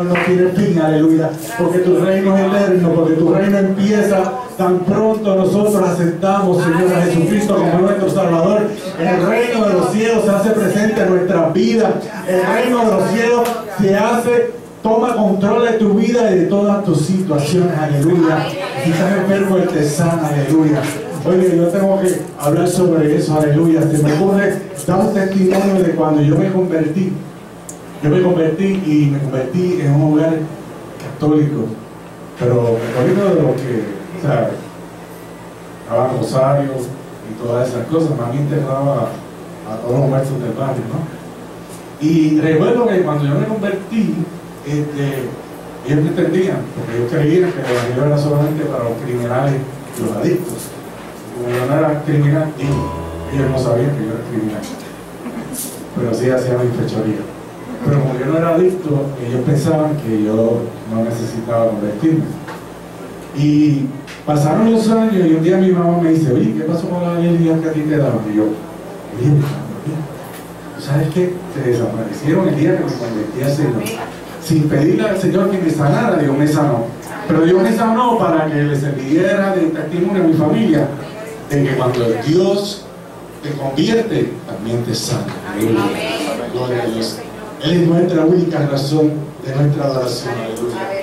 No tiene fin, aleluya, porque tu reino es eterno, porque tu reino empieza tan pronto nosotros aceptamos, Señor, a Jesucristo como nuestro Salvador. El reino de los cielos se hace presente en nuestras vidas. El reino de los cielos se hace, toma control de tu vida y de todas tus situaciones, aleluya. Si estás enfermo, Él te sana, aleluya. Oye, yo tengo que hablar sobre eso, aleluya. Se me ocurre, da un testimonio de cuando yo me convertí. Yo me convertí y me convertí en un hogar católico, pero católico de lo que, ¿sabes? Daban rosarios y todas esas cosas. Mami enterraba a todos los muertos del barrio, ¿no? Y recuerdo que cuando yo me convertí, ellos me entendían, porque ellos creían que el evangelio era solamente para los criminales y los adictos. Como yo no era criminal, ellos no sabían que yo era criminal, pero sí hacía mi fechoría. Pero como yo no era adicto, ellos pensaban que yo no necesitaba convertirme. Y pasaron los años y un día mi mamá me dice: oye, ¿qué pasó con la habilidad que a ti te daban? Y yo, oye, ¿tú sabes qué? Se desaparecieron el día que me convertí al Señor. Sin pedirle al Señor que me sanara, Dios me sanó. Pero Dios me sanó para que le serviera de testimonio a mi familia de que cuando Dios te convierte, también te sana. Gloria a Dios. Él es nuestra única razón de nuestra adoración. Aleluya.